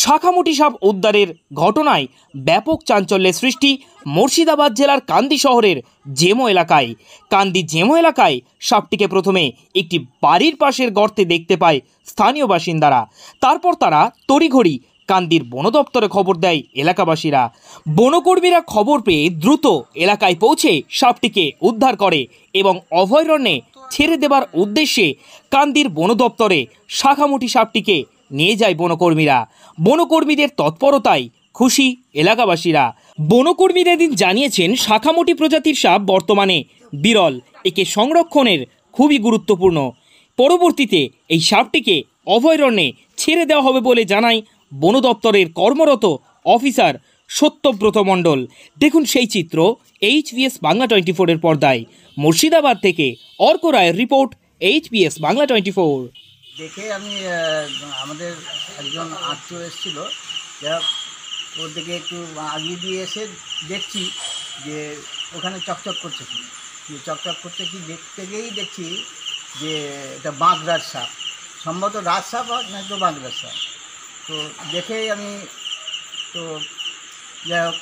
শাঁখামুঠি সাপ উদ্ধারের ঘটনায় ব্যাপক চাঞ্চল্যের সৃষ্টি মুর্শিদাবাদ জেলার কান্দি শহরের জেমো এলাকায়। কান্দি জেমো এলাকায় সাপটিকে প্রথমে একটি বাড়ির পাশের গর্তে দেখতে পায় স্থানীয় বাসিন্দারা। তারপর তারা তড়িঘড়ি কান্দির বন দপ্তরে খবর দেয় এলাকাবাসীরা। বনকর্মীরা খবর পেয়ে দ্রুত এলাকায় পৌঁছে সাপটিকে উদ্ধার করে এবং অভয়ারণ্যে ছেড়ে দেবার উদ্দেশ্যে কান্দির বন দপ্তরে শাঁখামুঠি সাপটিকে নিয়ে যায় বনকর্মীরা। বনকর্মীদের তৎপরতায় খুশি এলাকাবাসীরা। বনকর্মীরা এদিন জানিয়েছেন, শাঁখামুঠি প্রজাতির সাপ বর্তমানে বিরল, একে সংরক্ষণের খুবই গুরুত্বপূর্ণ। পরবর্তীতে এই সাপটিকে অভয়ারণ্যে ছেড়ে দেওয়া হবে বলে জানায় বন দপ্তরের কর্মরত অফিসার সত্যব্রত মণ্ডল। দেখুন সেই চিত্র এইচপিএস বাংলা 24 এর পর্দায়। মুর্শিদাবাদ থেকে অর্ক রায়ের রিপোর্ট, এইচপিএস বাংলা 24। দেখে আমি আমাদের একজন আত্মীয় এসেছিল, ওর দিকে একটু আগিয়ে দিয়ে এসে দেখছি যে ওখানে চকচক করছে কি, চকচক করছে কি দেখতে গিয়েই দেখছি যে এটা বাঁকড়ার সাপ, সম্ভবত রাজ সাপ না তো বাঁকড়ার সাপ। তো দেখেই আমি তো যাই হোক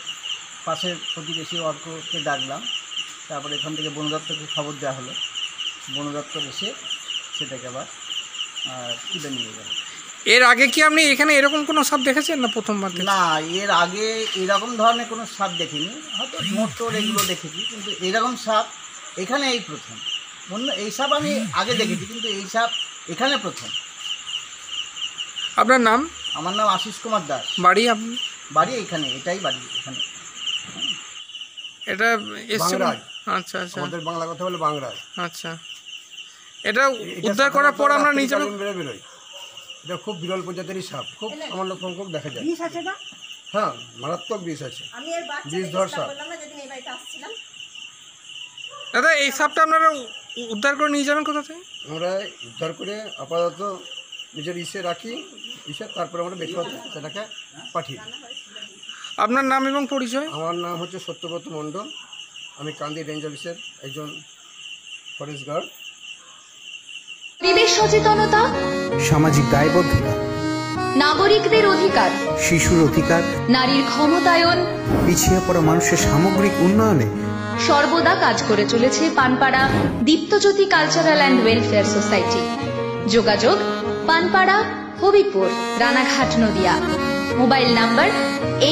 পাশের প্রতিবেশী অর্ককে ডাকলাম, তারপরে এখান থেকে বন দপ্তরকে খবর দেওয়া হলো। বন দপ্তর এসে সেটাকে আবার তুলে নিয়ে গেল। এর আগে কি আপনি এখানে এরকম কোনো সাপ দেখেছেন? না, প্রথমবার না, এর আগে এরকম ধরনের কোনো সাপ দেখিনি, হয়তো মোটর এগুলো দেখেছি, কিন্তু এরকম সাপ এখানে এই প্রথম। অন্য এই সাপ আমি আগে দেখেছি, কিন্তু এই সাপ এখানে প্রথম। আপনার নাম? আমার নাম আশীষ কুমার দাস। বাড়ি? আপনি বাড়ি এখানে, এটাই বাড়ি এখানে। এটা আচ্ছা আচ্ছা, আমাদের বাংলা কথা বলে বাংলা। আচ্ছা, এটা উদ্ধার করার পর আমরা নিচে বেরোই। এটা খুব বিরল প্রজাতির সাপ, খুব আমার লক্ষণ খুব দেখা যায়। বিষ আছে না? হ্যাঁ, মারাত্মক বিষ আছে। আমি এর বাচ্চা বললাম না যেদিন এই বাড়িতে আসছিলাম। দাদা, এই সাপটা আপনারা উদ্ধার করে নিয়ে যাবেন কোথা থেকে? আমরা উদ্ধার করে আপাতত নিজের ইসে রাখি, ইসে তারপরে আমরা বেশি সেটাকে পাঠিয়ে। আপনার নাম এবং পরিচয়? আমার নাম হচ্ছে সত্যব্রত মণ্ডল, আমি কান্দি রেঞ্জ অফিসের একজন ফরেস্ট গার্ড। পরিবেশ সচেতনতা, সামাজিক দায়বদ্ধতা, নাগরিকদের অধিকার, শিশুর অধিকার, নারীর ক্ষমতায়ন, পিছিয়ে পড়া মানুষের সামগ্রিক উন্নয়নে সর্বদা কাজ করে চলেছে Panpara Diptajyoti cultural and welfare society. যোগাযোগ: পানপাড়া, হবিপুর, রানাঘাট, নদিয়া। মোবাইল নাম্বার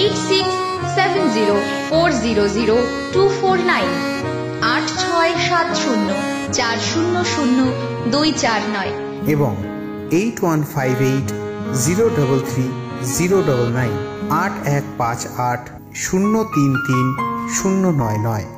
8670400249, 8670400249 এবং 8158033039, 8158033099।